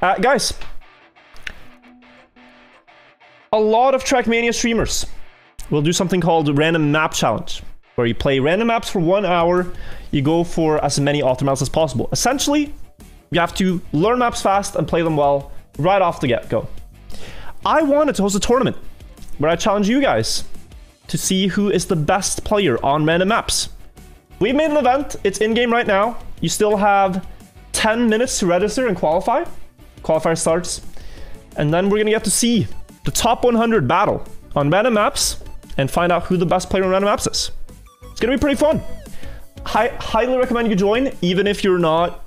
Guys, a lot of Trackmania streamers will do something called Random Map Challenge, where you play random maps for 1 hour, you go for as many auto maps as possible. Essentially, you have to learn maps fast and play them well right off the get-go. I wanted to host a tournament where I challenge you guys to see who is the best player on random maps. We've made an event, it's in-game right now. You still have 10 minutes to register and qualify. Qualifier starts. And then we're gonna get to see the top 100 battle on random maps and find out who the best player on random maps is. It's gonna be pretty fun. I highly recommend you join, even if you're not,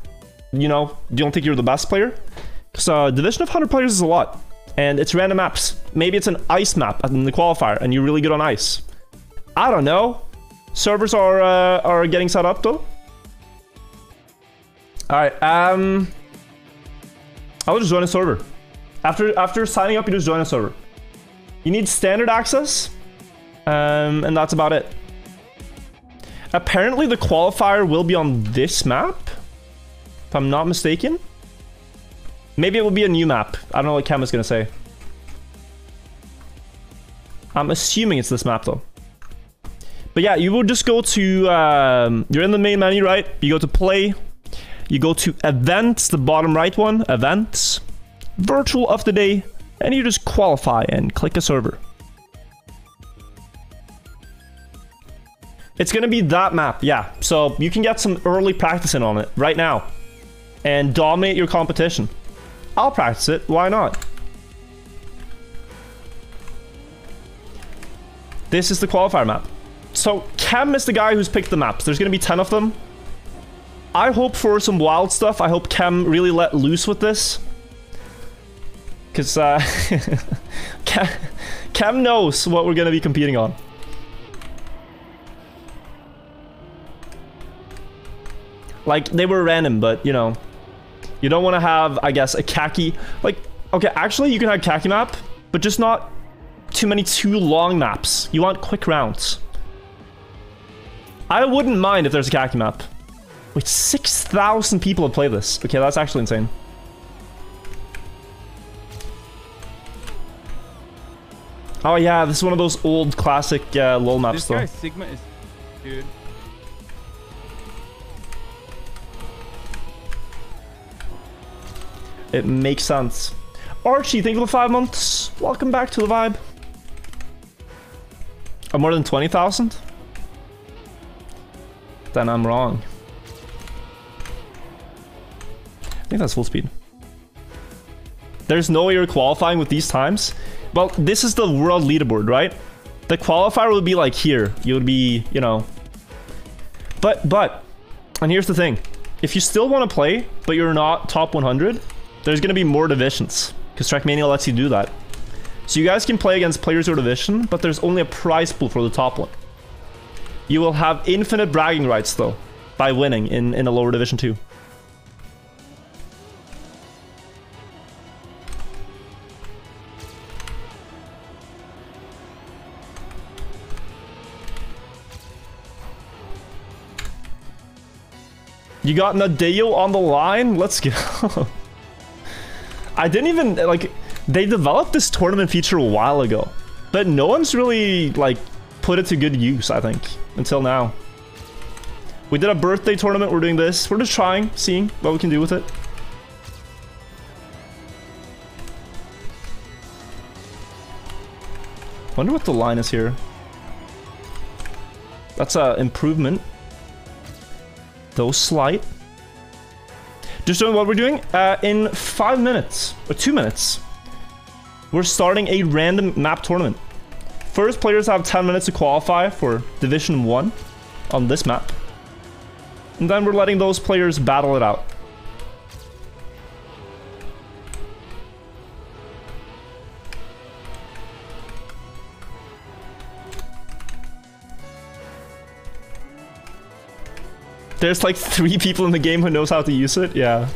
you know, you don't think you're the best player. Because division of 100 players is a lot. And it's random maps. Maybe it's an ice map in the qualifier and you're really good on ice. I don't know. Servers are getting set up though. Alright, I would just join a server. After signing up, you just join a server. You need standard access. And that's about it. Apparently the qualifier will be on this map, if I'm not mistaken. Maybe it will be a new map. I don't know what Cam is gonna say. I'm assuming it's this map though. But yeah, you will just go to, you're in the main menu, right? You go to play, you go to events, the bottom right one, events, virtual of the day, and you just qualify and click a server. It's gonna be that map, yeah. So you can get some early practice in on it right now and dominate your competition. I'll practice it, why not? This is the qualifier map. So Kem is the guy who's picked the maps. There's gonna be 10 of them. I hope for some wild stuff. I hope Kem really let loose with this. Cause Kem knows what we're gonna be competing on. Like, they were random, but, you know, you don't want to have, I guess, a khaki, like, okay, actually, you can have khaki map, but just not too many too long maps. You want quick rounds. I wouldn't mind if there's a khaki map. Wait, 6,000 people have played this. Okay, that's actually insane. Oh, yeah, this is one of those old classic LOL maps, though. This guy Sigma is... Dude. It makes sense. Archie, thank you for 5 months. Welcome back to the vibe. Oh, more than 20,000? Then I'm wrong. I think that's full speed. There's no way you're qualifying with these times. Well, this is the world leaderboard, right? The qualifier would be like here. You would be, you know... But... And here's the thing. If you still want to play, but you're not top 100... There's going to be more divisions, because Trackmania lets you do that. So you guys can play against players or division, but there's only a prize pool for the top one. You will have infinite bragging rights, though, by winning in a lower division too. You got Nadeo on the line? Let's go. I didn't even, like, they developed this tournament feature a while ago, but no one's really, like, put it to good use, I think, until now. We did a birthday tournament, we're doing this. We're just trying, seeing what we can do with it. Wonder what the line is here. That's an improvement. Though slight. Just doing what we're doing, in 5 minutes, or 2 minutes, we're starting a random map tournament. First players have 10 minutes to qualify for Division 1 on this map. And then we're letting those players battle it out. There's like 3 people in the game who knows how to use it, yeah.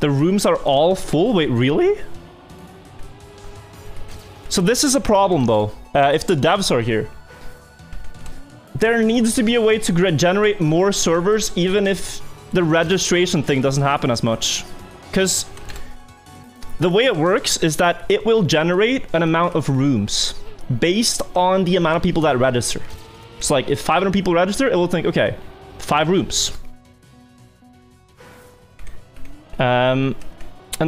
The rooms are all full? Wait, really? So this is a problem though, if the devs are here. there needs to be a way to generate more servers, even if the registration thing doesn't happen as much. Because the way it works is that it will generate an amount of rooms based on the amount of people that register. It's like, if 500 people register, it will think, okay, 5 rooms. And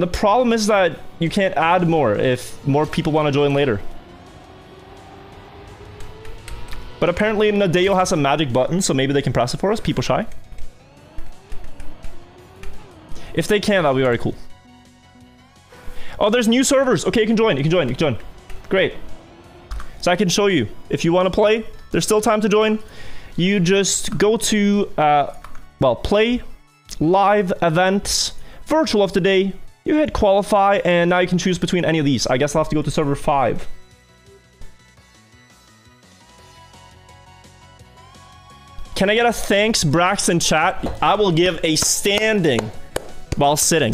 the problem is that you can't add more if more people want to join later. But apparently Nadeo has a magic button, so maybe they can press it for us, people shy. If they can, that'll be very cool. Oh, there's new servers! Okay, you can join, you can join, you can join. Great. So I can show you. If you want to play, there's still time to join. You just go to, well, play, live, events, virtual of the day. You hit qualify, and now you can choose between any of these. I guess I'll have to go to server 5. Can I get a thanks, Braxton chat? I will give a standing while sitting.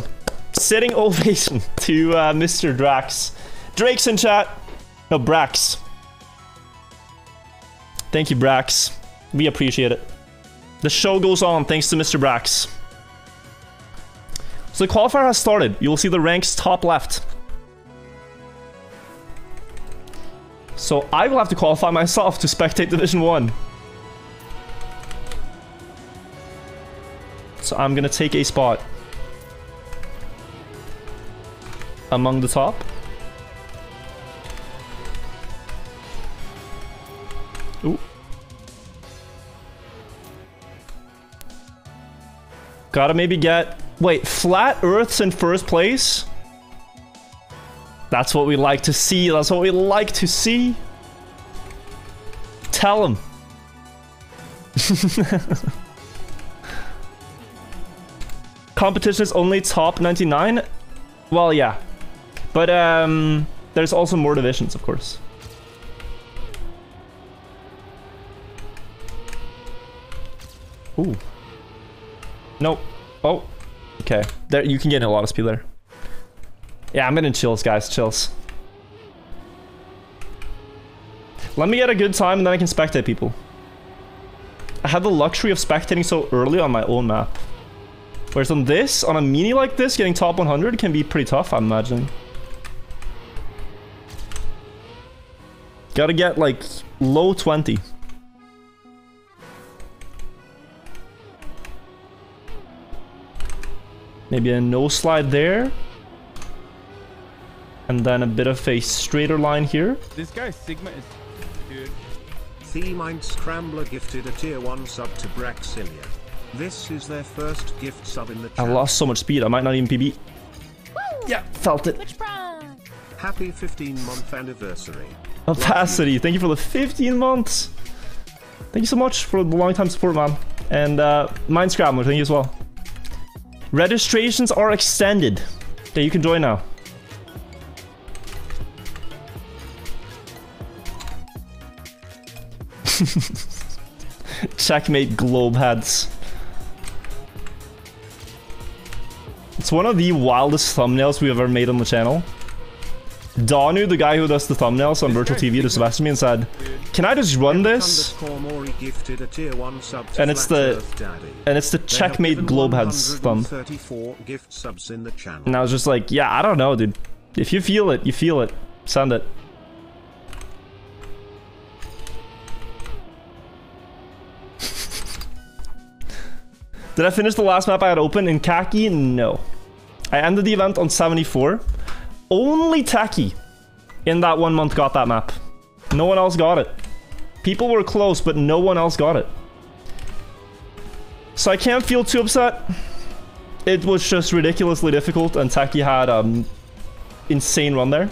Sitting ovation to Mr. Drax. Drake's in chat. No, Brax. Thank you, Brax. We appreciate it. The show goes on thanks to Mr. Brax. So the qualifier has started. You will see the ranks top left. So I will have to qualify myself to spectate Division 1. So I'm gonna take a spot among the top. Ooh. Gotta maybe get... Wait, Flat Earth's in first place? That's what we like to see, that's what we like to see. Tell him. Competition is only top 99? Well, yeah. But, there's also more divisions, of course. Ooh. Nope. Oh. Okay. There, you can get in a lot of speed there. Yeah, I'm getting chills, guys. Chills. Let me get a good time, and then I can spectate people. I have the luxury of spectating so early on my own map. Whereas on this, on a mini like this, getting top 100 can be pretty tough, I'm imagining. Gotta get, like, low 20. Maybe a no slide there. And then a bit of a straighter line here. This guy Sigma is good. C-Mind Scrambler gifted a tier 1 sub to Braxilia. This is their first gift sub in the channel. I lost so much speed, I might not even PB. Woo! Yeah, felt it. Happy 15-month anniversary. Opacity, thank you for the 15 months. Thank you so much for the long-time support, man. And Mind Scrambler, thank you as well. Registrations are extended. Okay, you can join now. Checkmate globe heads. It's one of the wildest thumbnails we've ever made on the channel. Danu, the guy who does the thumbnails on Virtual TV, just messaged me and said, can I just run this? And it's the Checkmate Globeheads thumb. And I was just like, yeah, I don't know, dude. If you feel it, you feel it. Send it. Did I finish the last map I had open in Khaki? No. I ended the event on 74. Only Taki in that 1 month got that map. No one else got it. People were close, but no one else got it. So I can't feel too upset. It was just ridiculously difficult, and Taki had an insane run there.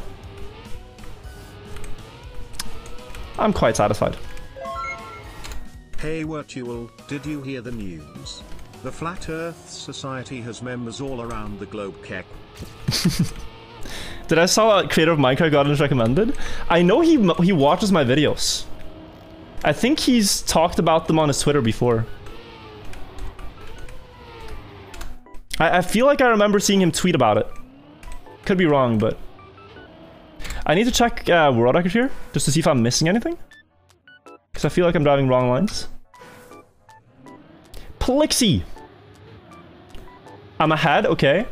I'm quite satisfied. Hey Virtual, did you hear the news? The Flat Earth Society has members all around the globe, Kek. Did I saw that creator of Minecraft got us recommended? I know he watches my videos. I think he's talked about them on his Twitter before. I feel like I remember seeing him tweet about it. Could be wrong, but... I need to check world record here, just to see if I'm missing anything. Because I feel like I'm driving wrong lines. Plexi! I'm ahead, okay.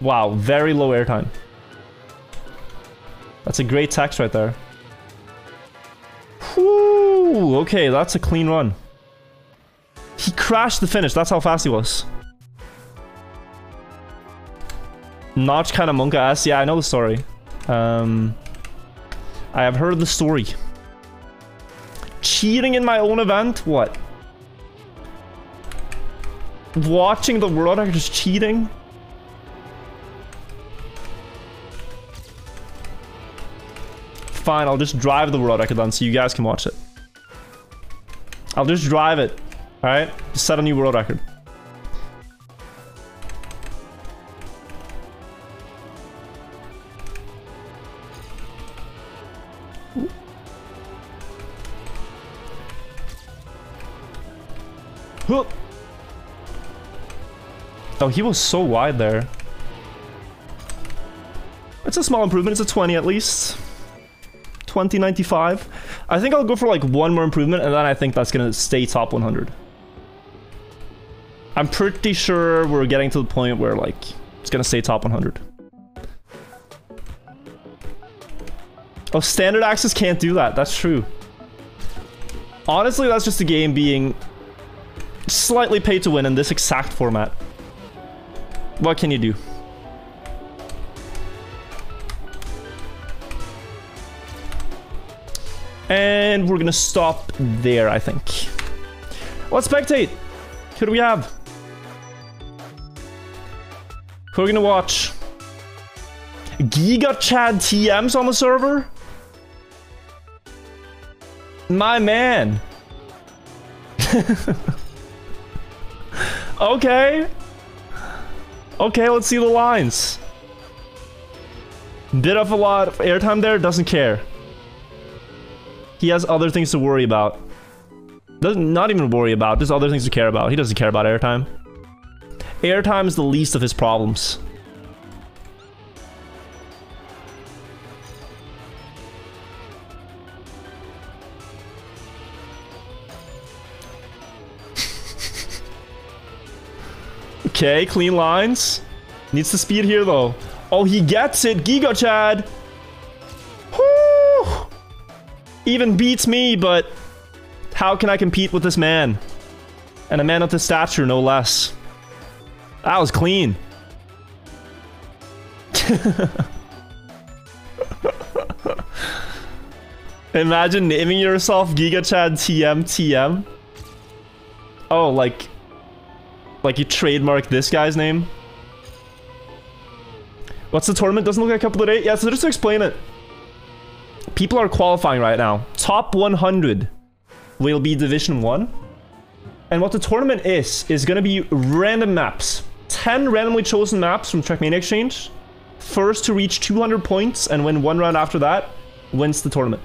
Wow, very low airtime. That's a great tax right there. Whew, okay, that's a clean run. He crashed the finish, that's how fast he was. Notch kind of monka ass, yeah, I know the story. I have heard the story. Cheating in my own event? What? Watching the world record is cheating? Fine, I'll just drive the world record then so you guys can watch it. I'll just drive it. Alright? Just set a new world record. Whoop. Oh, he was so wide there. It's a small improvement. It's a 20 at least. 2095. I think I'll go for like one more improvement and then I think that's gonna stay top 100. I'm pretty sure we're getting to the point where like it's gonna stay top 100. Oh, standard access can't do that. That's true. Honestly, that's just the game being slightly pay to win in this exact format. What can you do? And we're gonna stop there, I think. Let's spectate. Who do we have? Who are we gonna watch? GigaChad TM's on the server? My man. Okay. Okay, let's see the lines. Bit of a lot of airtime there, doesn't care. He has other things to worry about. Doesn't not even worry about, just other things to care about. He doesn't care about airtime. Airtime is the least of his problems. Okay, clean lines. Needs the speed here though. Oh, he gets it, GigaChad. Whoo! Even beats me, but how can I compete with this man? And a man of this stature, no less. That was clean. Imagine naming yourself GigaChad TM TM. Oh, like you trademark this guy's name. What's the tournament? Doesn't look like a couple of days. Yeah, so just to explain it. People are qualifying right now. Top 100 will be Division 1. And what the tournament is going to be random maps. 10 randomly chosen maps from Trackmania Exchange. First to reach 200 points and win one round after that wins the tournament.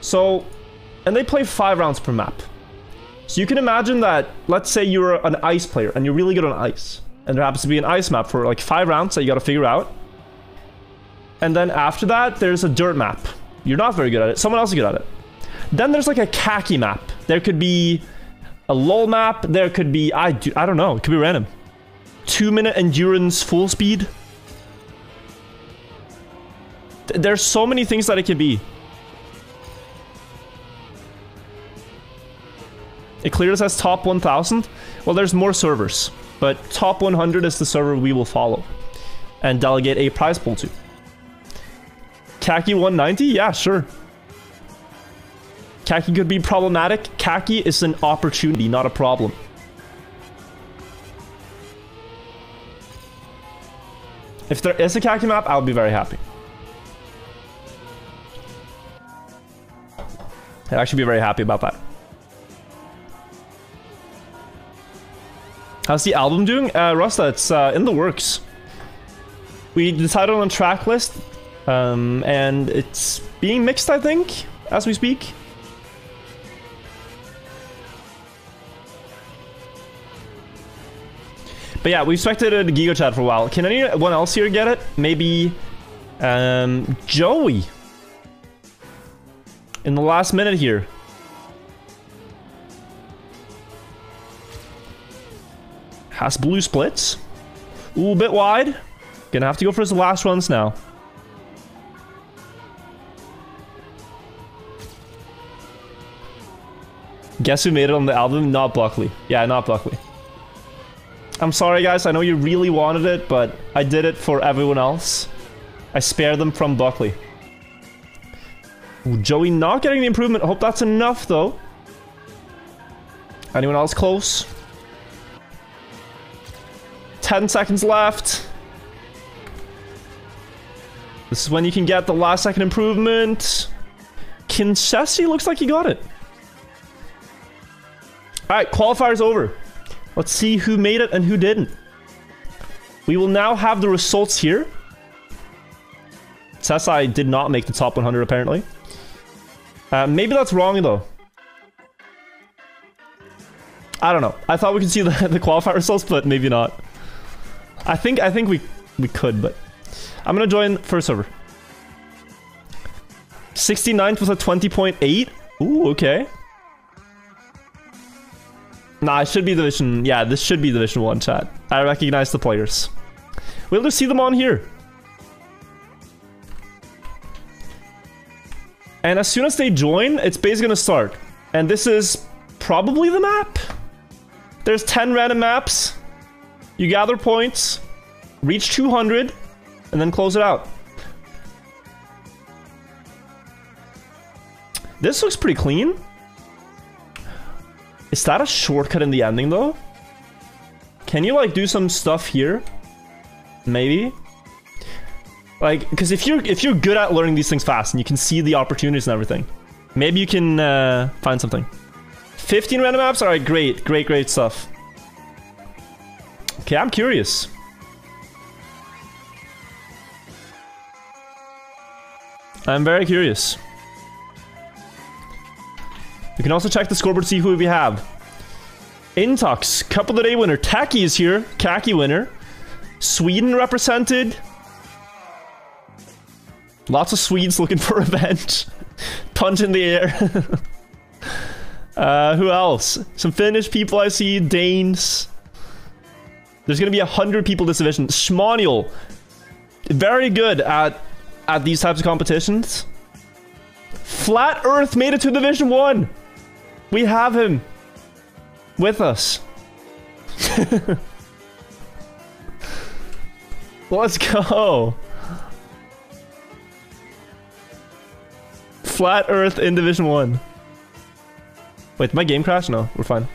So, and they play 5 rounds per map. So you can imagine that, let's say you're an ice player and you're really good on ice. And there happens to be an ice map for like 5 rounds that you gotta figure out. And then after that, there's a dirt map. You're not very good at it, someone else is good at it. Then there's like a khaki map. There could be a LOL map, there could be, I don't know, it could be random. 2-minute endurance full speed. There's so many things that it could be. It clears as top 1000. Well, there's more servers, but top 100 is the server we will follow and delegate a prize pool to. Khaki 190? Yeah, sure. Khaki could be problematic. Khaki is an opportunity, not a problem. If there is a khaki map, I'll be very happy. I'd actually be very happy about that. How's the album doing? Rasta, it's in the works. We decided on a track list, and it's being mixed, I think, as we speak. But yeah, we've spectated GigaChad for a while. Can anyone else here get it? Maybe Joey in the last minute here. Has blue splits. Ooh, a bit wide. Gonna have to go for his last runs now. Guess who made it on the album? Not Buckley. Yeah, not Buckley. I'm sorry guys, I know you really wanted it, but I did it for everyone else. I spared them from Buckley. Ooh, Joey not getting the improvement. I hope that's enough though. Anyone else close? 10 seconds left. This is when you can get the last second improvement. Kinshasa looks like he got it. Alright, qualifier's over. Let's see who made it and who didn't. We will now have the results here. Sessai did not make the top 100 apparently. Maybe that's wrong though. I don't know. I thought we could see the qualifier results, but maybe not. I think we could, but I'm gonna join first over. 69th was a 20.8. Ooh, okay. Nah, it should be Division... Yeah, this should be Division 1, chat. I recognize the players. We'll just see them on here. And as soon as they join, it's basically gonna start. And this is probably the map? There's 10 random maps. You gather points, reach 200, and then close it out. This looks pretty clean. Is that a shortcut in the ending, though? Can you, like, do some stuff here? Maybe? Like, because if you're good at learning these things fast, and you can see the opportunities and everything, maybe you can, find something. 15 random maps? Alright, great stuff. Okay, I'm curious. I'm very curious. You can also check the scoreboard to see who we have. Intox, Cup of the Day winner. Taki is here. Khaki winner. Sweden represented. Lots of Swedes looking for revenge. Punch in the air. Who else? Some Finnish people I see. Danes. There's gonna be 100 people this division. Schmaniel. Very good at these types of competitions. Flat Earth made it to Division 1. We have him with us. Let's go. Flat Earth in Division 1. Wait, did my game crash? No, we're fine.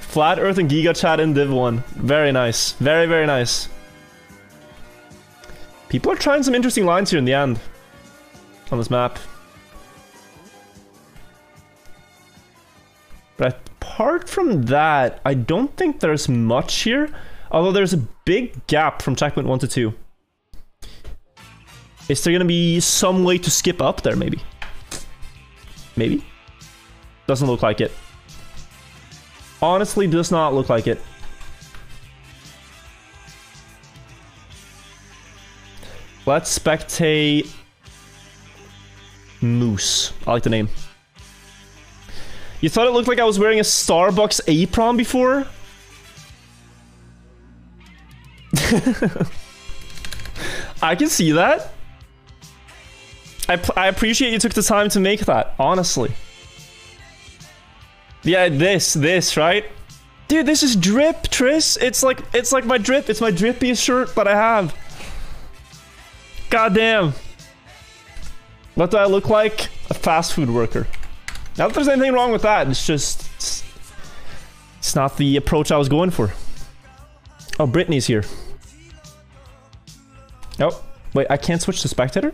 Flat Earth and GigaChad in Div 1. Very nice. Very, very nice. People are trying some interesting lines here in the end. On this map. But apart from that, I don't think there's much here. Although there's a big gap from checkpoint 1 to 2. Is there gonna be some way to skip up there, maybe? Maybe? Doesn't look like it. Honestly, does not look like it. Let's spectate Moose. I like the name. You thought it looked like I was wearing a Starbucks apron before? I can see that. I appreciate you took the time to make that, honestly. Yeah, this, right? Dude, this is drip, Triss. It's like my drip. It's my drippiest shirt that I have. God damn. What do I look like? A fast food worker. Not that there's anything wrong with that, it's just... It's not the approach I was going for. Oh, Brittany's here. Oh, wait, I can't switch to spectator?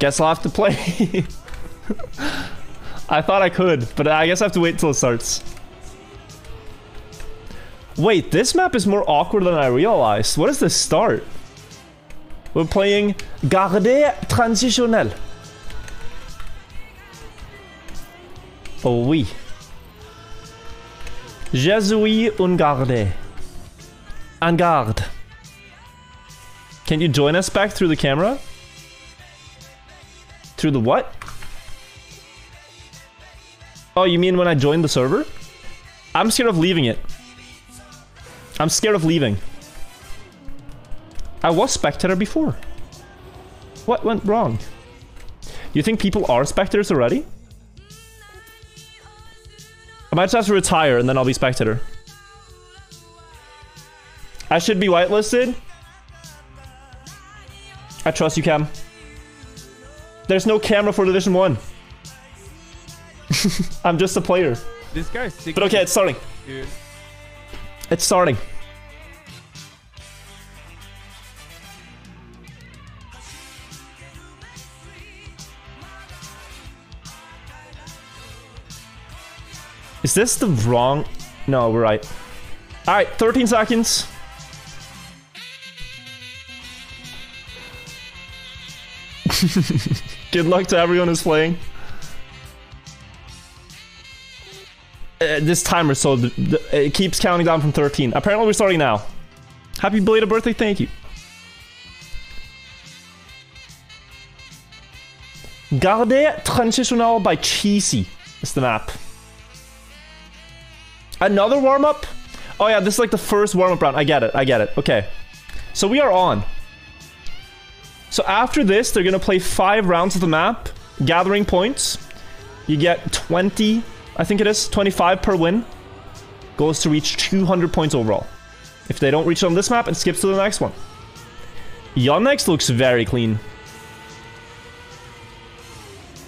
Guess I'll have to play. I thought I could, but I guess I have to wait till it starts. Wait, this map is more awkward than I realized. What does this start? We're playing Garde Transitionnel. Oui. Je suis en garde. En garde. Can you join us back through the camera? Through the what? Oh, you mean when I joined the server? I'm scared of leaving it. I'm scared of leaving. I was spectator before. What went wrong? You think people are spectators already? I might just have to retire and then I'll be spectator. I should be whitelisted. I trust you, Cam. There's no camera for Division 1. I'm just a player. This guy's sick. But okay, it's starting. Dude. It's starting. Is this the wrong... No, we're right. Alright, 13 seconds. Good luck to everyone who's playing. This timer, so it keeps counting down from 13. Apparently we're starting now. Happy belated birthday, thank you. Garde Transitional by Cheesy is the map. Another warm-up? Oh yeah, this is like the first warm-up round. I get it, I get it. Okay. So we are on. So after this, they're gonna play 5 rounds of the map, gathering points. You get 20... I think it is 25 per win, goes to reach 200 points overall. If they don't reach it on this map, it skips to the next one. Yonex looks very clean.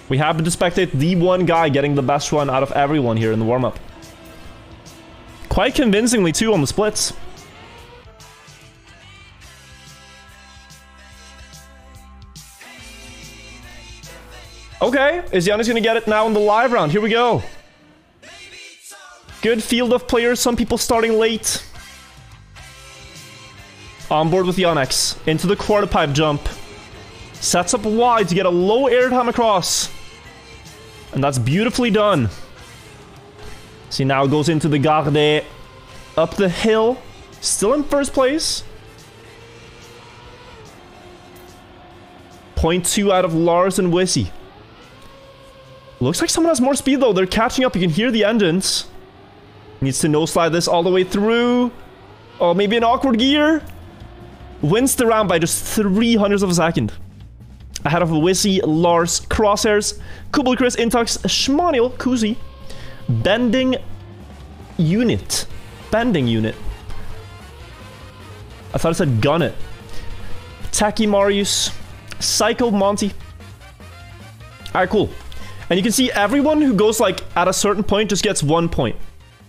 We happen to spectate the one guy getting the best run out of everyone here in the warm-up. Quite convincingly too on the splits. Okay, is Yannis gonna get it now in the live round? Here we go. Good field of players, some people starting late. On board with Yonex. Into the quarter pipe jump. Sets up wide to get a low air time across. And that's beautifully done. See, now it goes into the garde. Up the hill. Still in first place. 0.2 out of Lars and Wissy. Looks like someone has more speed though. They're catching up. You can hear the engines. Needs to no-slide this all the way through. Oh, maybe an awkward gear. Wins the round by just 0.03 of a second. Ahead of Wissy, Lars, Crosshairs, Kubel, Chris, Intox, Schmaniel, Kuzi. Bending unit. Bending unit. I thought it said gun it. Taki, Marius, Psycho, Monty. Alright, cool. And you can see everyone who goes like at a certain point just gets 1 point.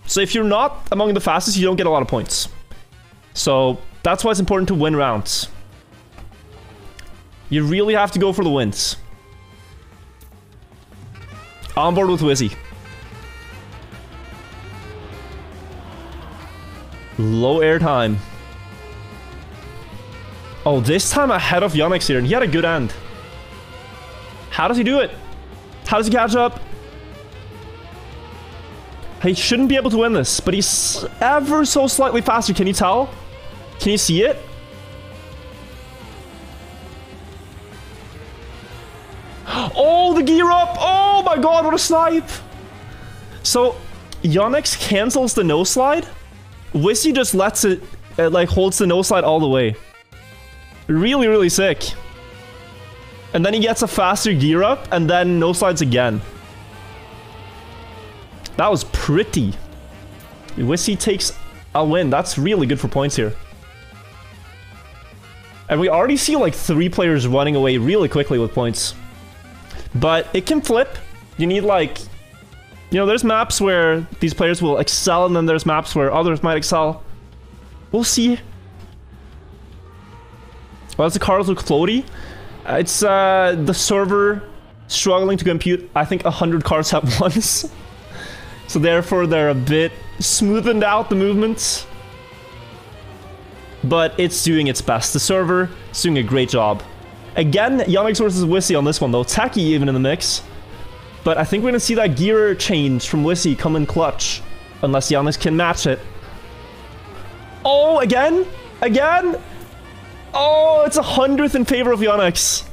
So if you're not among the fastest, you don't get a lot of points. So that's why it's important to win rounds. You really have to go for the wins. On board with Wissy. Low air time. Oh, this time ahead of Yonex here, and he had a good end. How does he do it? How does he catch up? He shouldn't be able to win this, but he's ever so slightly faster. Can you tell? Can you see it? Oh, the gear up! Oh my god, what a snipe! So, Yonex cancels the no slide. Wissy just lets it, like, holds the no slide all the way. Really, really sick. And then he gets a faster gear up, and then no slides again. That was pretty. Wissy takes a win. That's really good for points here. And we already see like 3 players running away really quickly with points. But it can flip. You need like... You know, there's maps where these players will excel, and then there's maps where others might excel. We'll see. Well, does the cards look floaty? It's the server struggling to compute, I think, 100 cards at once. So therefore, they're a bit smoothened out, the movements. But it's doing its best. The server is doing a great job. Again, Yonex versus Wissy on this one, though. Techie even in the mix. But I think we're gonna see that gear change from Wissy come in clutch. Unless Yannis can match it. Oh, again? Again? Oh, it's 100th in favor of Yonex.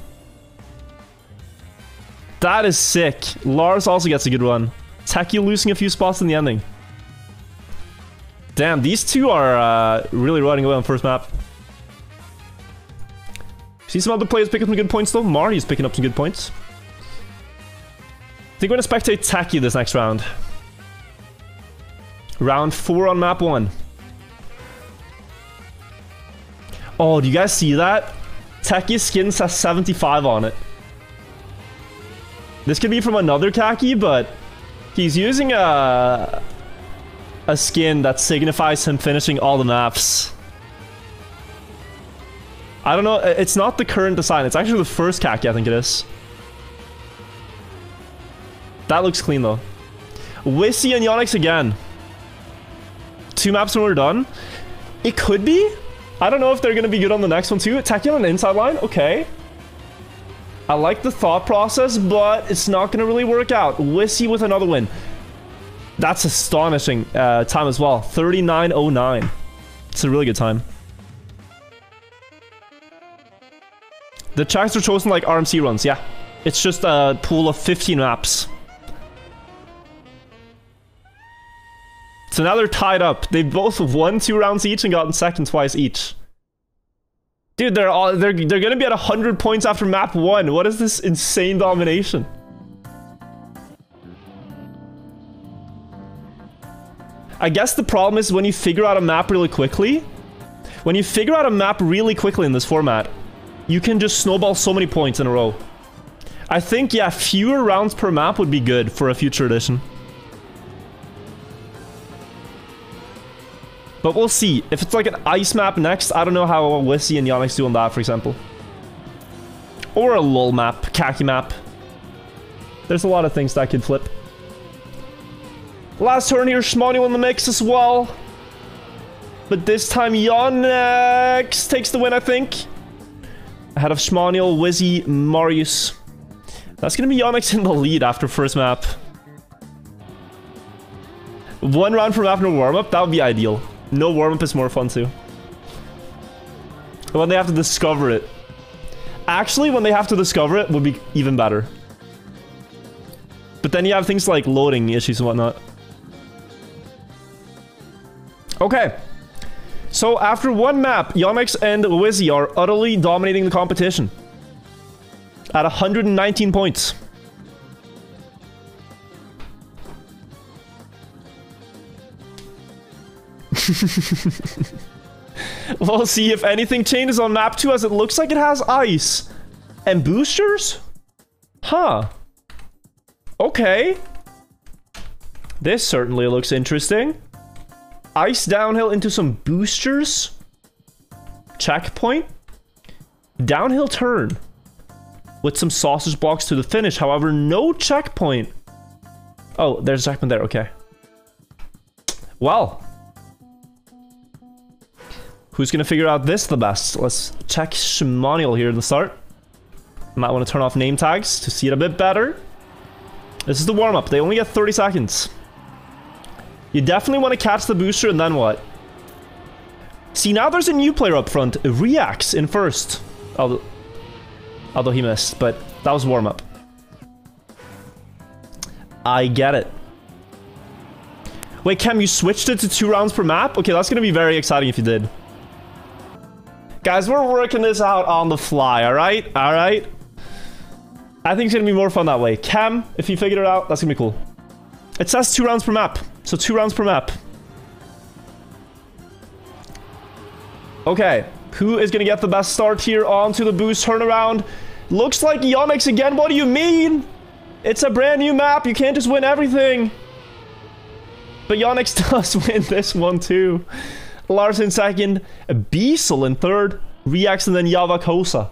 That is sick. Lars also gets a good one. Taki losing a few spots in the ending. Damn, these two are really running away on first map. See some other players pick up some good points though. Marius picking up some good points. I think we're gonna spectate Taki this next round. Round 4 on map 1. Oh, do you guys see that? Techie's skins has 75 on it. This could be from another Taki, but he's using a skin that signifies him finishing all the maps. I don't know, it's not the current design, it's actually the first Taki, I think it is. That looks clean though. Wissy and Yonex again. 2 maps when we're done. It could be? I don't know if they're going to be good on the next one too. Taki on an inside line? Okay. I like the thought process, but it's not going to really work out. Wissy with another win. That's astonishing time as well. 39.09. It's a really good time. The tracks are chosen like RMC runs, yeah. It's just a pool of 15 maps. So now they're tied up. They've both won 2 rounds each and gotten second twice each. Dude, they're gonna be at 100 points after map 1. What is this insane domination? I guess the problem is when you figure out a map really quickly. When you figure out a map really quickly in this format, you can just snowball so many points in a row. I think, yeah, fewer rounds per map would be good for a future edition. But we'll see. If it's like an ice map next, I don't know how Wissy and Yonex do on that, for example. Or a LOL map, khaki map. There's a lot of things that could flip. Last turn here, Schmaniel in the mix as well. But this time, Yonex takes the win, I think. Ahead of Schmaniel, Wissy, Marius. That's gonna be Yonex in the lead after first map. 1 round per map, no warm-up, that would be ideal. No warm-up is more fun too. When they have to discover it. Actually, when they have to discover it would be even better. But then you have things like loading issues and whatnot. Okay. So after 1 map, Yonex and Wissy are utterly dominating the competition. At 119 points. We'll see if anything changes on map 2 as it looks like it has ice. And boosters? Huh. Okay. This certainly looks interesting. Ice downhill into some boosters. Checkpoint. Downhill turn. With some sausage blocks to the finish. However, no checkpoint. Oh, there's a checkpoint there. Okay. Well. Who's gonna figure out this the best? Let's check Schmaniel here at the start. Might want to turn off name tags to see it a bit better. This is the warm-up. They only get 30 seconds. You definitely want to catch the booster and then what? See, now there's a new player up front. Reacts in first. Although he missed, but that was warm-up. I get it. Wait, Cam, you switched it to 2 rounds per map? Okay, that's gonna be very exciting if you did. Guys, we're working this out on the fly, alright? Alright? I think it's gonna be more fun that way. Cam, if you figure it out, that's gonna be cool. It says 2 rounds per map, so 2 rounds per map. Okay, who is gonna get the best start here onto the boost turnaround? Looks like Yonex again, what do you mean? It's a brand new map, you can't just win everything. But Yonex does win this one too. Lars in second, Beasel in third, Reacts and then Yavakosa.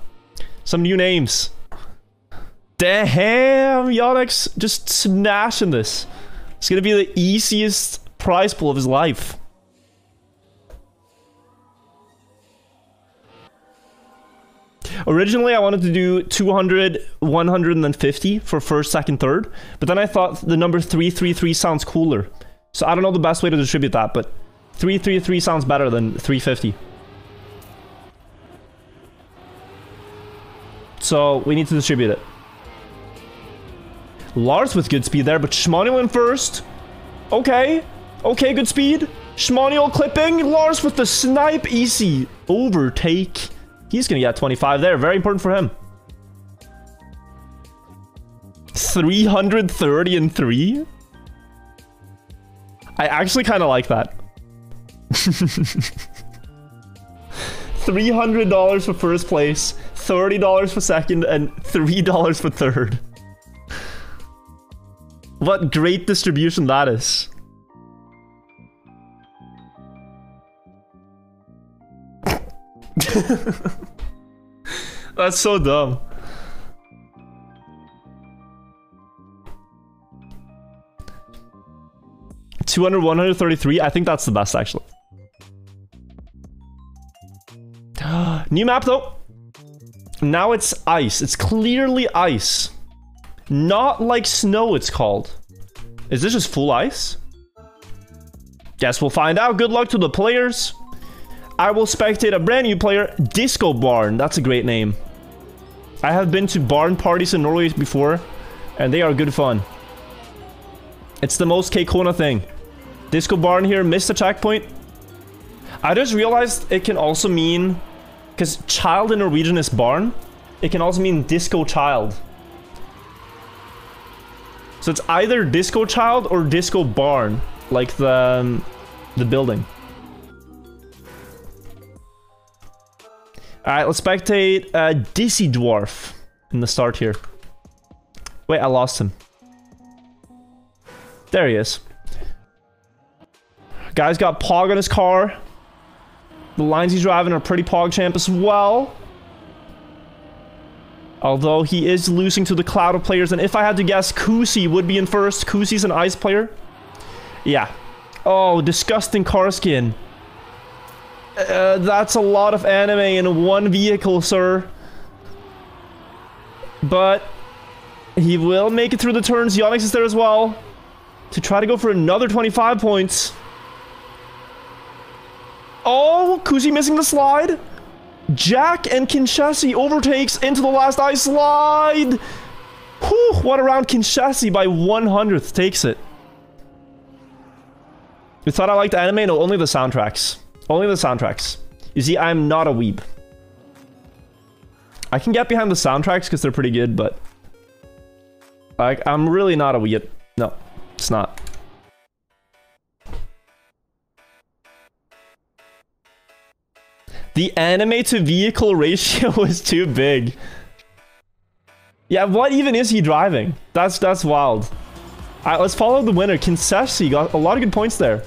Some new names. Damn, Yonex just smashing this. It's gonna be the easiest prize pool of his life. Originally, I wanted to do 200, 150 for first, second, third. But then I thought the number 333 sounds cooler. So I don't know the best way to distribute that, but 333 sounds better than 350. So we need to distribute it. Lars with good speed there, but Schmaniel in first. Okay. Okay, good speed. Schmaniel clipping. Lars with the snipe. Easy overtake. He's going to get 25 there. Very important for him. 330 and 3. I actually kind of like that. $300 for first place, $30 for second, and $3 for third. What great distribution that is. That's so dumb. $200, $133. I think that's the best, actually. New map, though. Now it's ice. It's clearly ice. Not like snow, it's called. Is this just full ice? Guess we'll find out. Good luck to the players. I will spectate a brand new player, Disco Barn. That's a great name. I have been to barn parties in Norway before, and they are good fun. It's the most Kona thing. Disco Barn here, missed a checkpoint. I just realized it can also mean... because child in Norwegian is barn. It can also mean disco child. So it's either disco child or disco barn. Like the building. Alright, let's spectate Dizzy Dwarf in the start here. Wait, I lost him. There he is. Guy's got Pog on his car. The lines he's driving are pretty Pog champ as well. Although he is losing to the cloud of players. And if I had to guess, Kuzi would be in first. Kuzi's an ice player. Yeah. Oh, disgusting car skin. That's a lot of anime in one vehicle, sir. But he will make it through the turns. Yonex is there as well. To try to go for another 25 points. Oh, Kuzi missing the slide. Jack and Kinshasa overtakes into the last ice slide. Whew, what a round. Kinshasa by 100th takes it. You thought I liked anime? No, only the soundtracks. Only the soundtracks. You see, I'm not a weeb. I can get behind the soundtracks because they're pretty good, but... like, I'm really not a weeb. No. It's not. The anime to vehicle ratio is too big. Yeah, what even is he driving? That's wild. Alright, let's follow the winner. Kinshasa got a lot of good points there.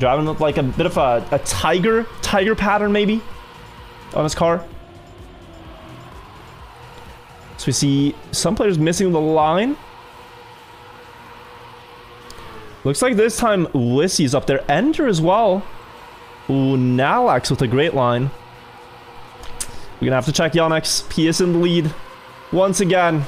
Driving with like a bit of a tiger pattern maybe on his car. So we see some players missing the line. Looks like this time Wissy's up there. Ender as well. Ooh, Nalax with a great line. We're gonna have to check Yonex. He is in the lead. Once again.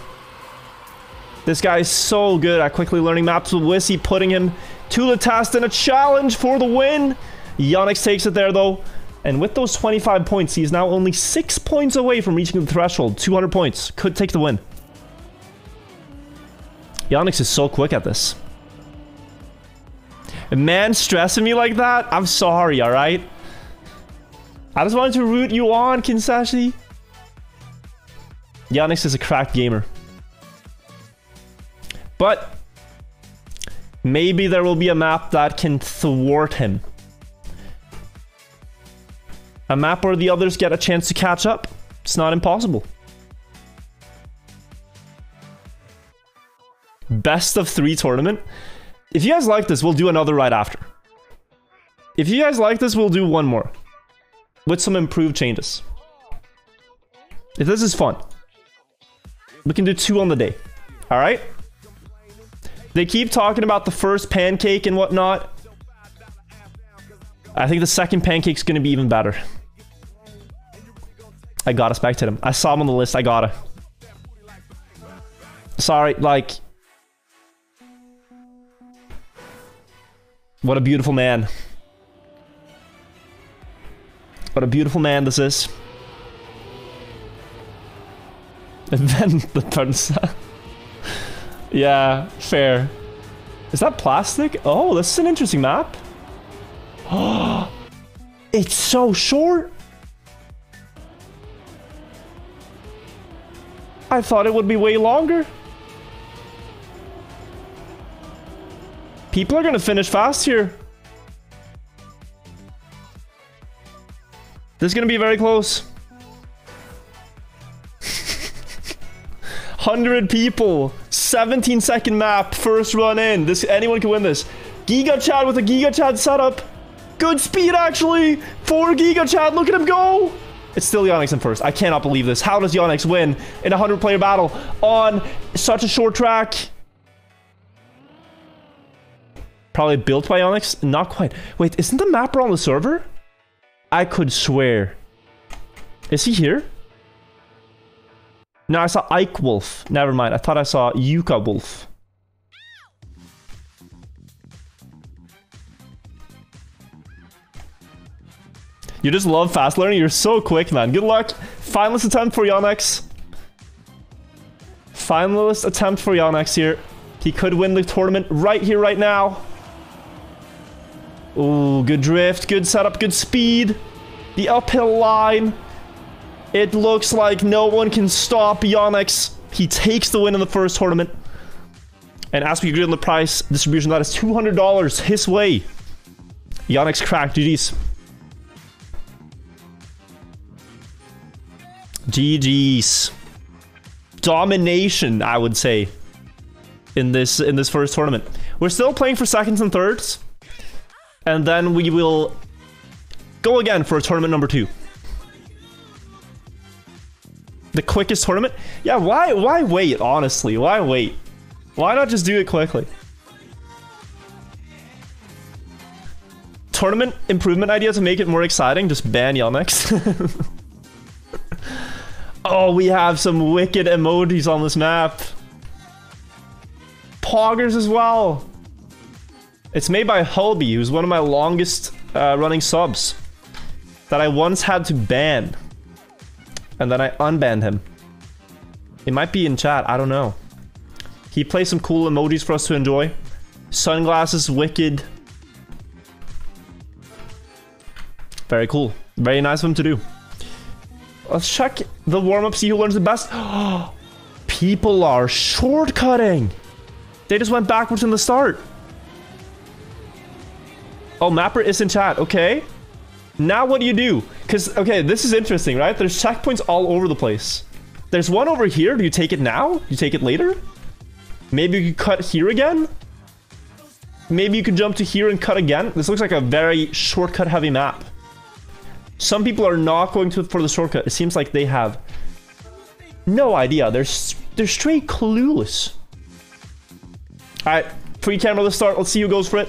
This guy is so good at quickly learning maps with Wissy, putting him to the test in a challenge for the win. Yonex takes it there though. And with those 25 points, he's now only 6 points away from reaching the threshold. 200 points. Could take the win. Yonex is so quick at this. Man stressing me like that? I'm sorry, alright? I just wanted to root you on, Kinshasa. Yannis is a cracked gamer. But... maybe there will be a map that can thwart him. A map where the others get a chance to catch up. It's not impossible. Best of 3 tournament? If you guys like this, we'll do another right after. If you guys like this, we'll do one more. With some improved changes. If this is fun. We can do 2 on the day. Alright? They keep talking about the first pancake and whatnot. I think the second pancake's gonna be even better. I gotta spectate him. I saw him on the list. I gotta. Sorry, like... What a beautiful man. What a beautiful man this is. Invent the Punsa. Yeah, fair. Is that plastic? Oh, this is an interesting map. Oh, it's so short. I thought it would be way longer. People are gonna finish fast here. This is gonna be very close. 100 people, 17-second map, first run in. This, anyone can win this. GigaChad with a GigaChad setup. Good speed, actually, for GigaChad. Look at him go. It's still Yonex in first. I cannot believe this. How does Yonex win in a 100-player battle on such a short track? Probably built by Yonex? Not quite. Wait, isn't the mapper on the server? I could swear. Is he here? No, I saw Ike Wolf. Never mind. I thought I saw Yuka Wolf. You just love fast learning. You're so quick, man. Good luck. Finalist attempt for Yonex. Finalist attempt for Yonex here. He could win the tournament right here, right now. Ooh, good drift. Good setup. Good speed. The uphill line. It looks like no one can stop Yonex. He takes the win in the first tournament. And as we agreed on the price distribution, that is $200 his way. Yonex cracked. GG's. GG's. Domination, I would say, in this first tournament. We're still playing for seconds and thirds. And then we will go again for tournament number 2. The quickest tournament? Yeah, why wait, honestly? Why wait? Why not just do it quickly? Tournament improvement idea to make it more exciting, just ban Yonex. Oh, we have some wicked emojis on this map. Poggers as well. It's made by Hulby, who's one of my longest running subs that I once had to ban. And then I unbanned him. It might be in chat, I don't know. He plays some cool emojis for us to enjoy. Sunglasses, wicked. Very cool. Very nice of him to do. Let's check the warm-up, see who learns the best. People are shortcutting. They just went backwards in the start. Oh, Mapper is in chat, okay. Now what do you do? Because, okay, this is interesting, right? There's checkpoints all over the place. There's one over here. Do you take it now? Do you take it later? Maybe you could cut here again? Maybe you could jump to here and cut again? This looks like a very shortcut-heavy map. Some people are not going to for the shortcut. It seems like they have no idea. They're straight clueless. All right, free camera, let's start. Let's see who goes for it.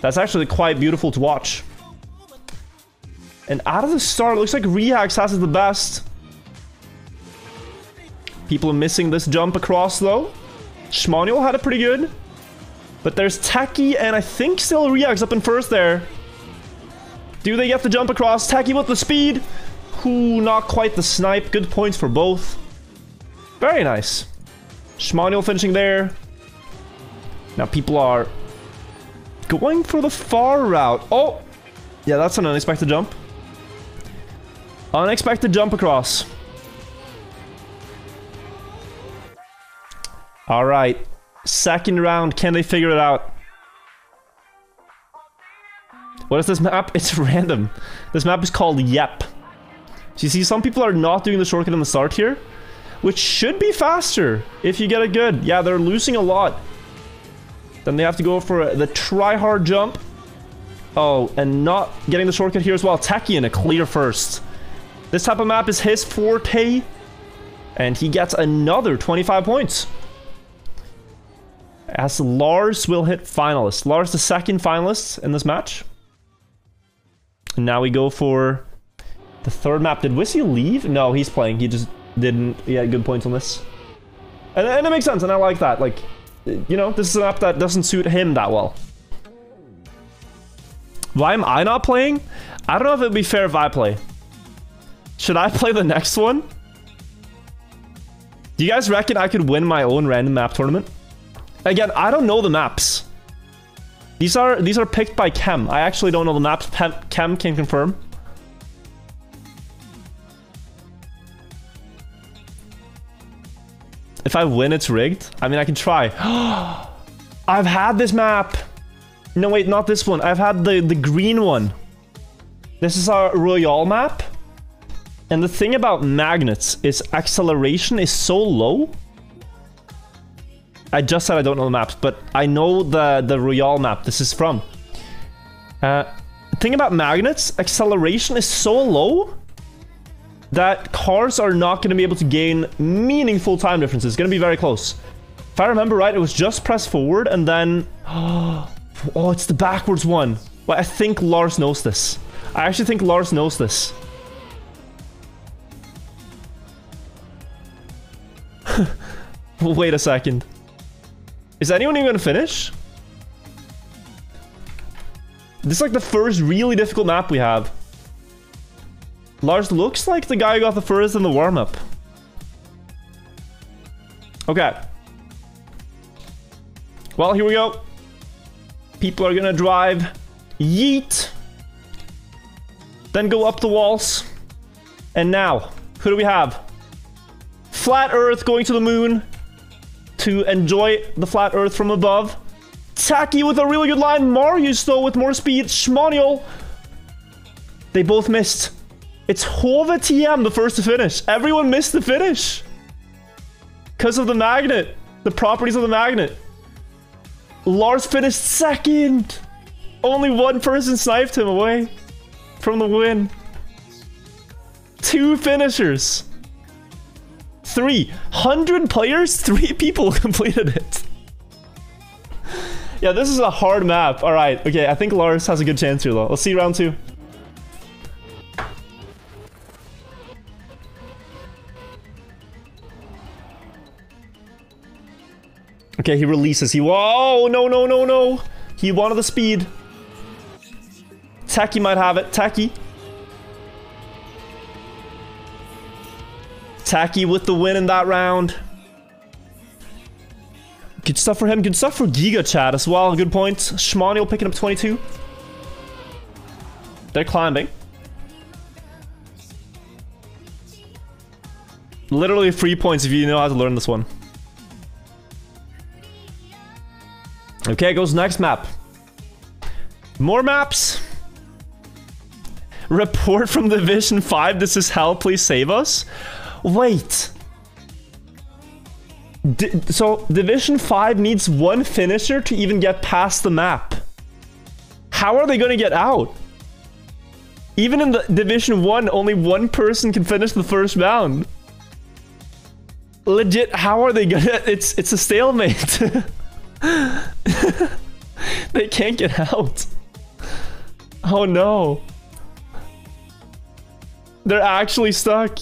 That's actually quite beautiful to watch. And out of the start, it looks like Rehax has the best. People are missing this jump across, though. Schmaniel had it pretty good. But there's Taki and I think still Rehax up in first there. Do they get the jump across? Taki with the speed. Ooh, not quite the snipe. Good points for both. Very nice. Schmaniel finishing there. Now people are going for the far route. Oh, yeah, that's an unexpected jump. Unexpected jump across. All right. Second round. Can they figure it out? What is this map? It's random. This map is called Yep. So you see, some people are not doing the shortcut in the start here, which should be faster if you get it good. Yeah, they're losing a lot. Then they have to go for the try-hard jump. Oh, and not getting the shortcut here as well. Techie in a clear first. This type of map is his forte. And he gets another 25 points. As Lars will hit finalist. Lars the second finalist in this match. And now we go for The third map, did Wissy leave? No, he's playing. He just didn't. He had good points on this. And it makes sense, and I like that. Like, you know, this is an app that doesn't suit him that well. Why am I not playing? I don't know if it would be fair if I play. Should I play the next one? Do you guys reckon I could win my own random map tournament? Again, I don't know the maps. These are picked by Kem. I actually don't know the maps. Kem can confirm. If I win, it's rigged. I mean, I can try. I've had this map. No, wait, not this one. I've had the green one. This is our Royale map. And the thing about magnets is acceleration is so low. I just said I don't know the maps, but I know the Royale map this is from. The thing about magnets, acceleration is so low that cars are not going to be able to gain meaningful time differences. It's going to be very close. If I remember right, it was just press forward and then... Oh, it's the backwards one. Well, I think Lars knows this. I actually think Lars knows this. Wait a second. Is anyone even going to finish? This is like the first really difficult map we have. Lars looks like the guy who got the furthest in the warm-up. Okay. Well, here we go. People are gonna drive. Yeet. Then go up the walls. And now, who do we have? Flat Earth going to the moon to enjoy the Flat Earth from above. Taki with a really good line. Marius, though, with more speed. Schmaniel. They both missed. It's Hova TM, the first to finish. Everyone missed the finish. Because of the magnet. The properties of the magnet. Lars finished second. Only one person sniped him away from the win. Two finishers. 300 players, 3 people completed it. Yeah, this is a hard map. All right. Okay, I think Lars has a good chance here, though. Let's see round 2. Okay, he releases. Whoa! No, no, no, no! He wanted the speed. Taki might have it. Taki with the win in that round. Good stuff for him. Good stuff for GigaChad as well. Good points. Schmaniel picking up 22. They're climbing. Literally free points if you know how to learn this one. Okay, goes next map. More maps. Report from Division 5. This is hell. Please save us. Wait. So Division 5 needs one finisher to even get past the map. How are they going to get out? Even in the Division 1, only one person can finish the first round. Legit, how are they going to... It's a stalemate. They can't get out. Oh no. They're actually stuck.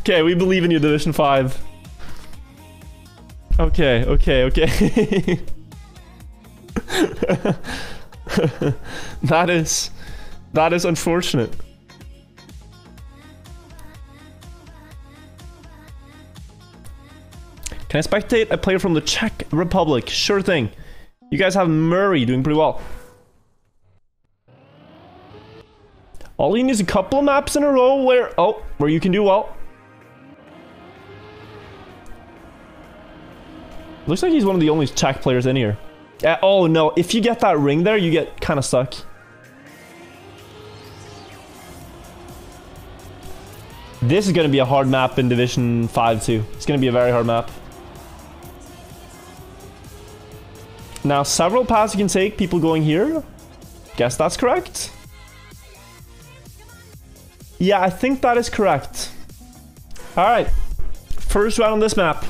Okay, we believe in you, Division 5. Okay, okay, okay. That is unfortunate. Can I spectate a player from the Czech Republic? Sure thing. You guys have Murray doing pretty well. All you need is a couple of maps in a row where you can do well. Looks like he's one of the only Czech players in here. Oh no, if you get that ring there, you get kind of stuck. This is going to be a hard map in Division 5 too. It's going to be a very hard map. Now, several paths you can take. People going here. Guess that's correct. Yeah, I think that is correct. Alright. First round on this map.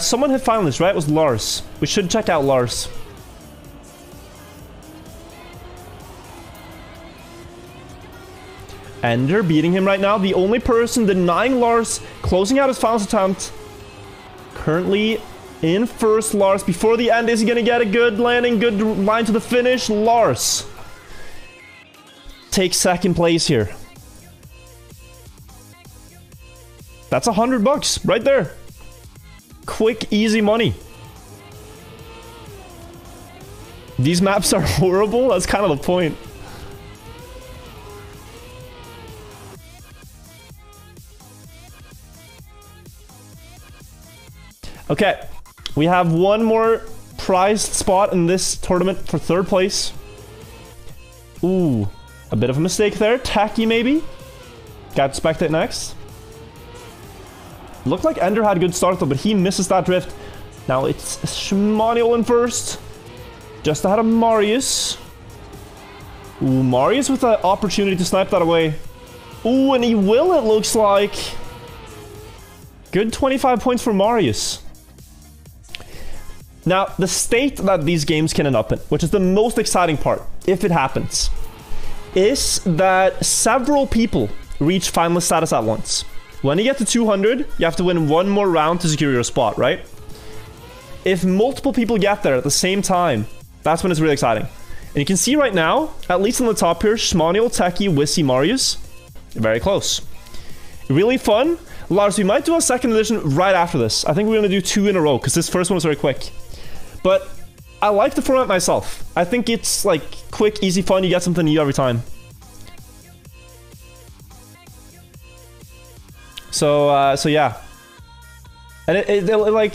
Someone had found this, right? It was Lars. We should check out Lars. Ender beating him right now. The only person denying Lars, closing out his final attempt. Currently in first, Lars. Before the end, is he going to get a good landing? Good line to the finish. Lars takes second place here. That's $100 right there. Quick, easy money. These maps are horrible. That's kind of the point. Okay, we have one more prized spot in this tournament for third place. Ooh, a bit of a mistake there. Taki maybe. Got to spectate next. Looked like Ender had a good start though, but he misses that drift. Now it's Schmaniel in first. Just ahead of Marius. Ooh, Marius with an opportunity to snipe that away. Ooh, and he will, it looks like. Good 25 points for Marius. Now, the state that these games can end up in, which is the most exciting part, if it happens, is that several people reach finalist status at once. When you get to 200, you have to win one more round to secure your spot, right? If multiple people get there at the same time, that's when it's really exciting. And you can see right now, at least on the top here, Schmaniel, Techie, Wissy, Marius, very close. Really fun. Lars, we might do a second edition right after this. I think we're going to do two in a row, because this first one was very quick. But I like the format myself. I think it's like quick, easy, fun. You get something new every time. So, yeah. And it like...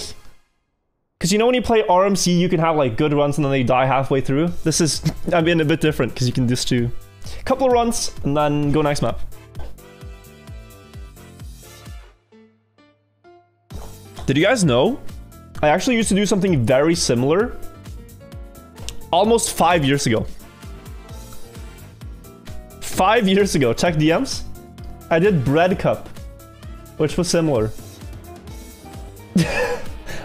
Because you know when you play RMC, you can have like good runs and then they die halfway through? This is, I mean, a bit different, because you can just do a couple of runs and then go next map. Did you guys know? I actually used to do something very similar almost 5 years ago. 5 years ago, check DMs. I did Bread Cup, which was similar.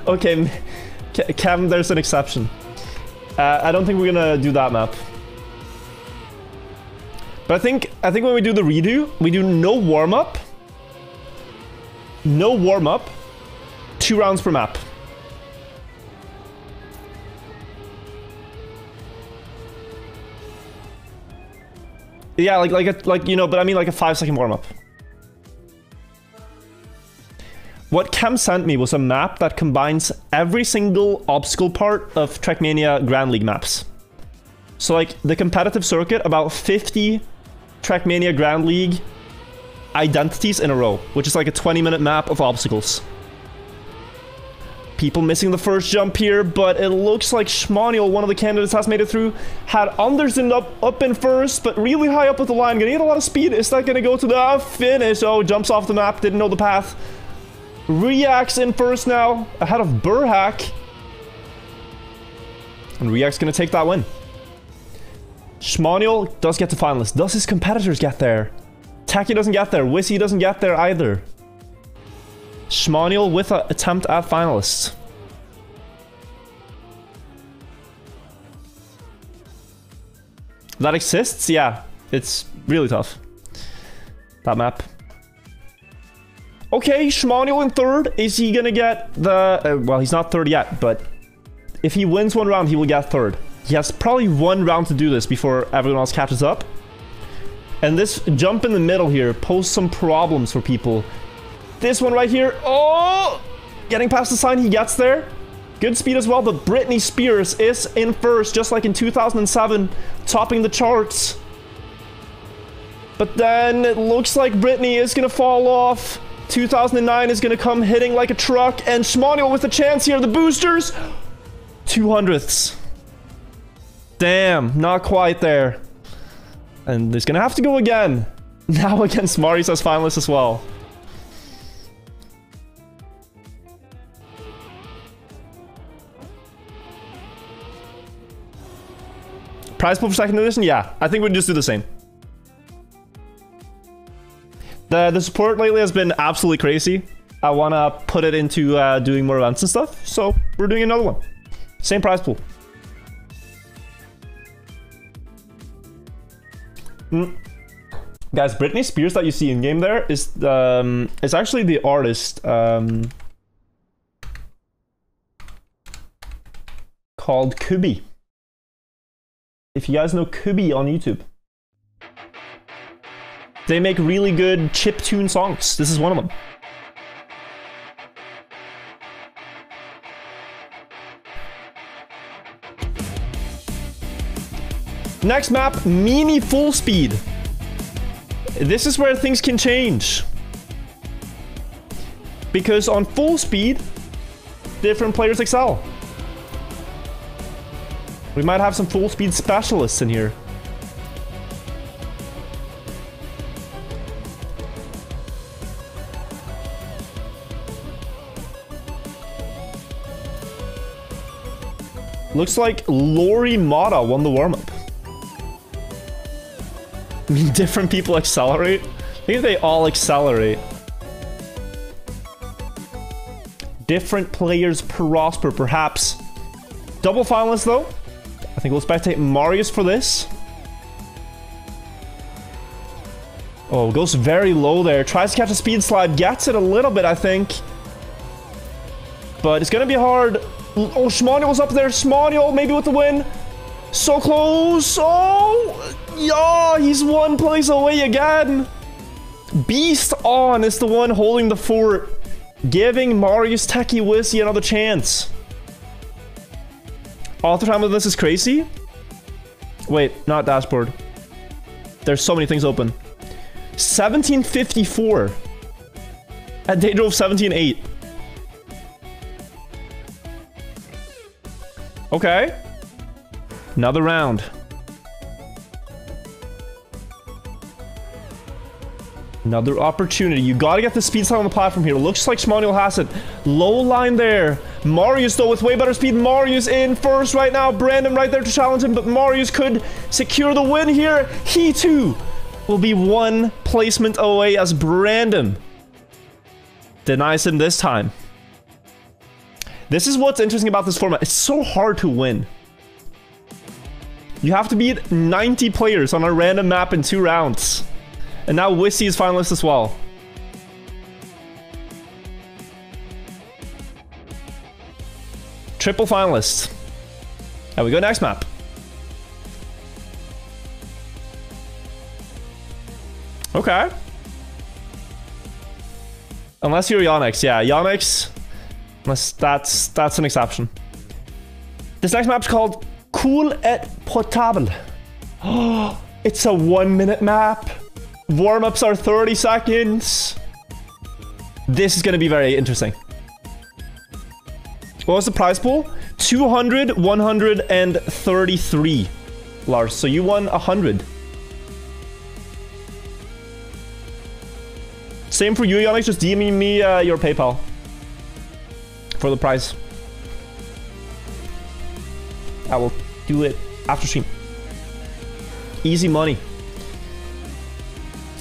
Okay, Cam, there's an exception. I don't think we're gonna do that map. But I think when we do the redo, we do no warm-up. No warm-up. 2 rounds per map. Yeah, like you know, but I mean like a 5-second warm-up. What Kem sent me was a map that combines every single obstacle part of Trackmania Grand League maps. So like the competitive circuit, about 50 Trackmania Grand League identities in a row, which is like a 20-minute map of obstacles. People missing the first jump here, but it looks like Schmaniel, one of the candidates, has made it through. Had Andersen up in first, but really high up with the line. Gonna get a lot of speed. Is that gonna go to the finish? Oh, jumps off the map. Didn't know the path. Reacts in first now, ahead of Burhack. And Reacts gonna take that win. Schmaniel does get to finalist. Does his competitors get there? Taki doesn't get there. Wissy doesn't get there either. Schmaniel with an attempt at finalists. That exists? Yeah. It's really tough. That map. Okay, Schmaniel in third. Is he gonna get the... well, he's not third yet, but... If he wins one round, he will get third. He has probably one round to do this before everyone else catches up. And this jump in the middle here poses some problems for people. This one right here. Oh! Getting past the sign, he gets there. Good speed as well, but Britney Spears is in first, just like in 2007, topping the charts. But then it looks like Britney is gonna fall off. 2009 is gonna come hitting like a truck, and Schmaniel with a chance here. The boosters! 200ths. Damn, not quite there. And he's gonna have to go again. Now against Marius as finalist as well. Prize pool for second edition? Yeah, I think we'd just do the same. The support lately has been absolutely crazy. I want to put it into doing more events and stuff, so we're doing another one. Same prize pool. Guys, Britney Spears that you see in game there is it's actually the artist called Kubi. If you guys know Kubi on YouTube, they make really good chiptune songs. This is one of them. Next map, Mimi Full Speed. This is where things can change. Because on full speed, different players excel. We might have some full speed specialists in here. Looks like Lori Mata won the warm-up. Different people accelerate? I think they all accelerate. Different players prosper, perhaps. Double finalists, though. I think we'll spectate Marius for this. Oh, goes very low there. Tries to catch a speed slide. Gets it a little bit, I think. But it's going to be hard. Oh, Schmaniel's up there. Schmaniel, maybe with the win. So close. Oh! Yeah, he's one place away again. Beast On is the one holding the fort, giving Marius, Techie, Wissy another chance. Author time of this is crazy. Wait, not dashboard. There's so many things open. 17:54. And they drove 17:08. Okay. Another round. Another opportunity. You gotta get the speed slide on the platform here. Looks like Schmaniel has it. Low line there. Marius though with way better speed. Marius in first right now. Brandon right there to challenge him, but Marius could secure the win here. He too will be one placement away as Brandon denies him this time. This is what's interesting about this format. It's so hard to win. You have to beat 90 players on a random map in 2 rounds. And now Wissy is finalist as well. Triple finalist. There we go, next map. Okay. Unless you're Yonex, yeah, Yonex. Unless that's an exception. This next map's called Cool et Potable. Oh, it's a 1-minute map. Warm-ups are 30 seconds. This is going to be very interesting. What was the prize pool? 200, 133, Lars. So you won 100. Same for you, Yannis. Just DM me your PayPal for the prize. I will do it after stream. Easy money.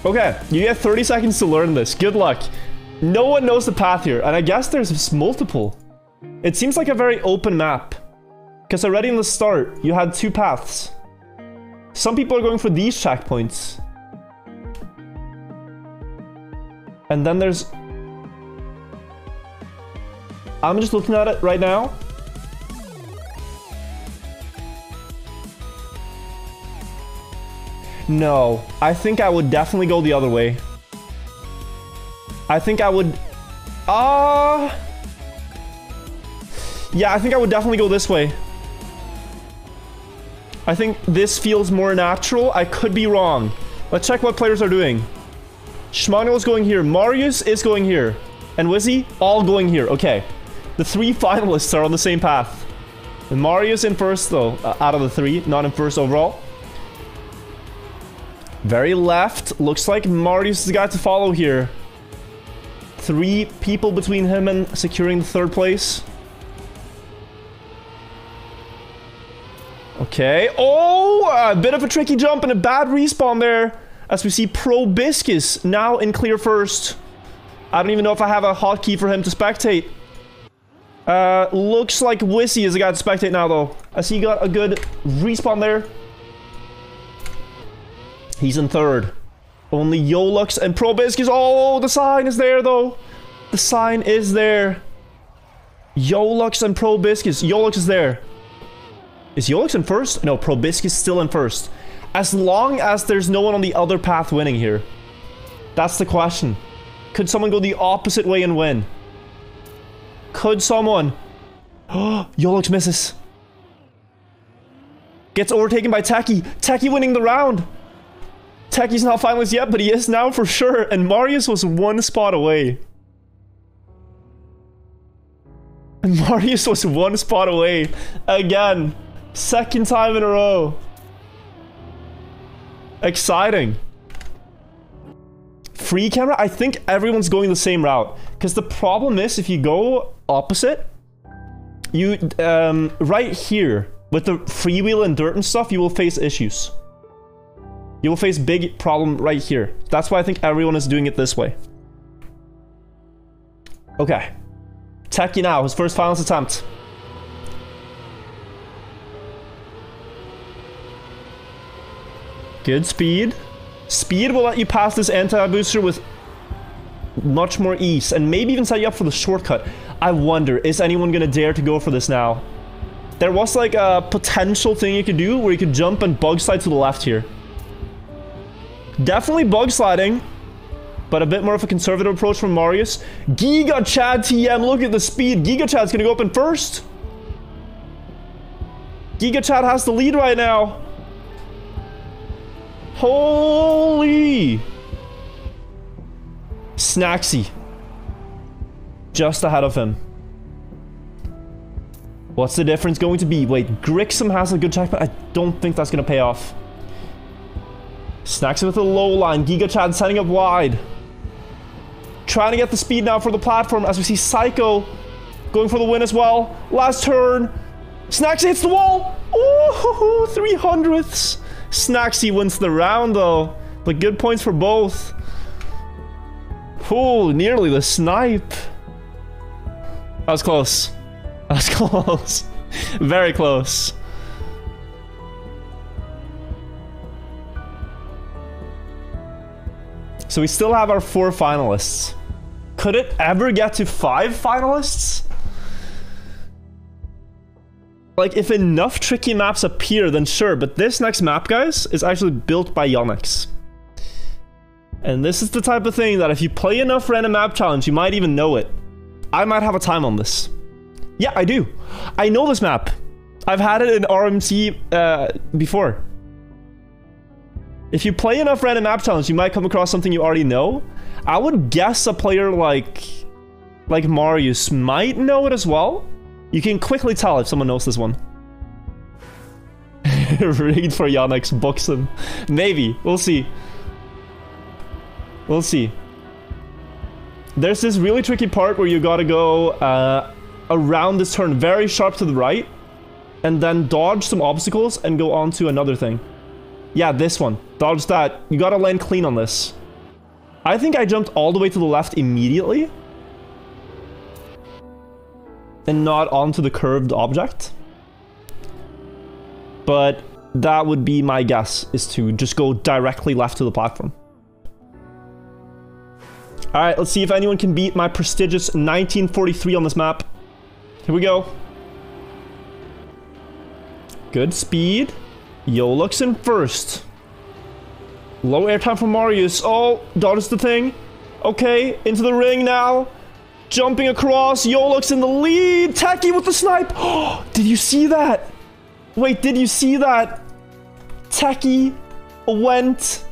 Okay, you get 30 seconds to learn this. Good luck. No one knows the path here, and I guess there's multiple. It seems like a very open map. Because already in the start, you had 2 paths. Some people are going for these checkpoints. And then there's... I'm just looking at it right now. No, I think I would definitely go the other way. I think I would... yeah, I think I would definitely go this way. I think this feels more natural. I could be wrong. Let's check what players are doing. Schmaniel is going here. Marius is going here. And Wissy, all going here. Okay. The 3 finalists are on the same path. And Marius in first, though. Out of the 3, not in first overall. Very left. Looks like Marius is the guy to follow here. 3 people between him and securing the 3rd place. Okay. Oh! A bit of a tricky jump and a bad respawn there. As we see Probiscus now in clear first. I don't even know if I have a hotkey for him to spectate. Looks like Wissy is the guy to spectate now, though. As he got a good respawn there. He's in 3rd. Only Yolux and Probiscus. Oh, the sign is there though. The sign is there. Yolux and Probiscus. Yolux is there. Is Yolux in first? No, Probiscus still in first. As long as there's no one on the other path winning here. That's the question. Could someone go the opposite way and win? Could someone? Oh, Yolux misses. Gets overtaken by Taki. Taki winning the round. Techie's not finalist yet, but he is now for sure. And Marius was one spot away. And Marius was one spot away. Again. Second time in a row. Exciting. Free camera? I think everyone's going the same route. Because the problem is, if you go opposite, you, right here, with the freewheel and dirt and stuff, you will face issues. You will face big problem right here. That's why I think everyone is doing it this way. Okay. Techie now, his first finals attempt. Good speed. Speed will let you pass this anti-booster with much more ease, and maybe even set you up for the shortcut. I wonder, is anyone gonna dare to go for this now? There was like a potential thing you could do where you could jump and bug slide to the left here. Definitely bug sliding, but a bit more of a conservative approach from Marius. GigaChad TM, look at the speed. GigaChad's gonna go up in first. GigaChad has the lead right now. Holy! Snaxxy. Just ahead of him. What's the difference going to be? Wait, Grixum has a good check, but I don't think that's gonna pay off. Snaxxy with a low line. GigaChad setting up wide. Trying to get the speed now for the platform as we see Psycho going for the win as well. Last turn. Snaxxy hits the wall. Ooh, 300ths. Snaxxy wins the round though. But good points for both. Ooh, nearly the snipe. That was close. That was close. Very close. So we still have our 4 finalists. Could it ever get to 5 finalists? Like, if enough tricky maps appear, then sure. But this next map, guys, is actually built by Yonex. And this is the type of thing that if you play enough Random Map Challenge, you might even know it. I might have a time on this. Yeah, I do. I know this map. I've had it in RMC before. If you play enough Random Map Challenge, you might come across something you already know. I would guess a player like Marius might know it as well. You can quickly tell if someone knows this one. Rigged for Yonex, box him. Maybe. We'll see. We'll see. There's this really tricky part where you gotta go around this turn very sharp to the right. And then dodge some obstacles and go on to another thing. Yeah, this one. Dodge that. You gotta land clean on this. I think I jumped all the way to the left immediately. And not onto the curved object. But that would be my guess, is to just go directly left to the platform. Alright, let's see if anyone can beat my prestigious 1943 on this map. Here we go. Good speed. Yolux in first. Low airtime for Marius. Oh, dodges the thing. Okay, into the ring now. Jumping across. Yolux in the lead. Taki with the snipe. Oh, did you see that? Wait, did you see that? Taki went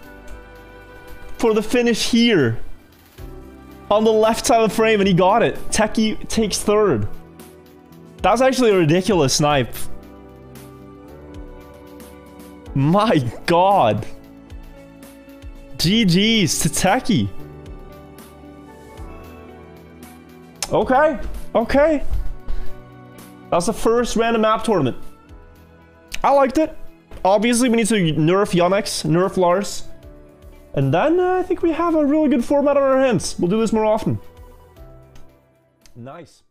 for the finish here. On the left side of the frame, and he got it. Taki takes third. That was actually a ridiculous snipe. My god. GG's to Taki. Okay. Okay. That's the first Random Map tournament. I liked it. Obviously, we need to nerf Yonex, nerf Lars. And then I think we have a really good format on our hands. We'll do this more often. Nice.